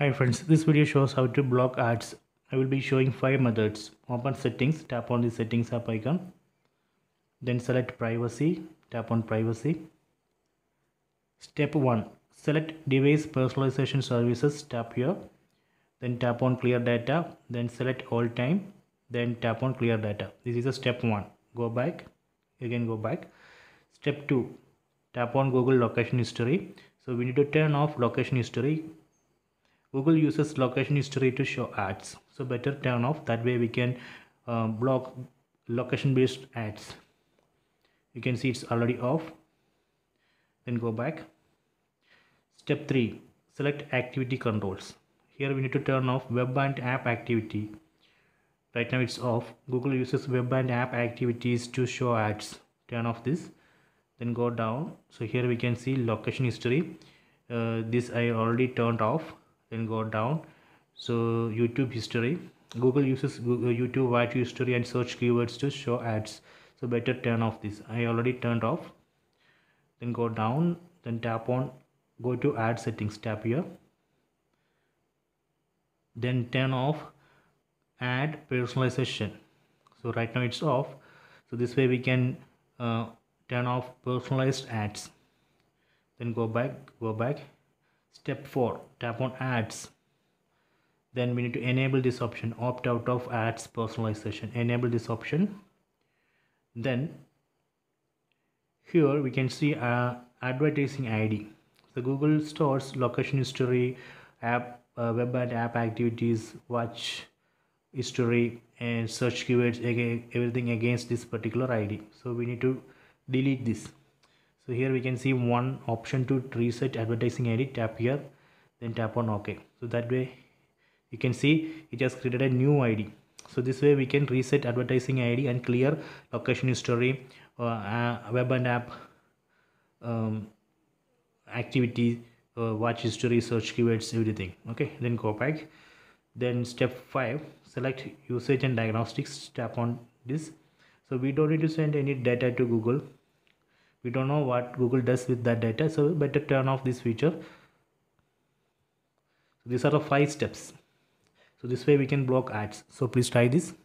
Hi friends, this video shows how to block ads. I will be showing 5 methods. Open settings, tap on the settings app icon. Then select privacy, tap on privacy. Step 1. Select device personalization services, tap here. Then tap on clear data, then select all time, then tap on clear data. This is a step 1. Go back, again go back. Step 2. Tap on Google location history. So we need to turn off location history. Google uses location history to show ads, so better turn off. That way we can block location based ads. You can see it's already off. Then go back. Step 3. Select activity controls. Here we need to turn off web and app activity. Right now it's off. Google uses web and app activities to show ads. Turn off this. Then go down. So here we can see location history. This I already turned off. Then go down. So YouTube history. Google uses YouTube watch history and search keywords to show ads, so better turn off this. I already turned off. Then go down, then tap on go to ad settings, tap here, then turn off ad personalization. So right now it's off, so this way we can turn off personalized ads. Then go back. Step 4. Tap on ads. Then we need to enable this option, opt out of ads personalization. Enable this option. Then here we can see advertising ID. So Google stores location history, app, web and app activities, watch history and search keywords, again, everything against this particular ID. So we need to delete this. So here we can see one option to reset advertising ID, tap here, then tap on OK. So that way you can see it has created a new ID. So this way we can reset advertising ID and clear location history, web and app activity, watch history, search keywords, everything. Okay, then go back. Then step 5, select usage and diagnostics, tap on this. So we don't need to send any data to Google. We don't know what Google does with that data, so better turn off this feature. So these are the 5 steps. So this way we can block ads. So please try this.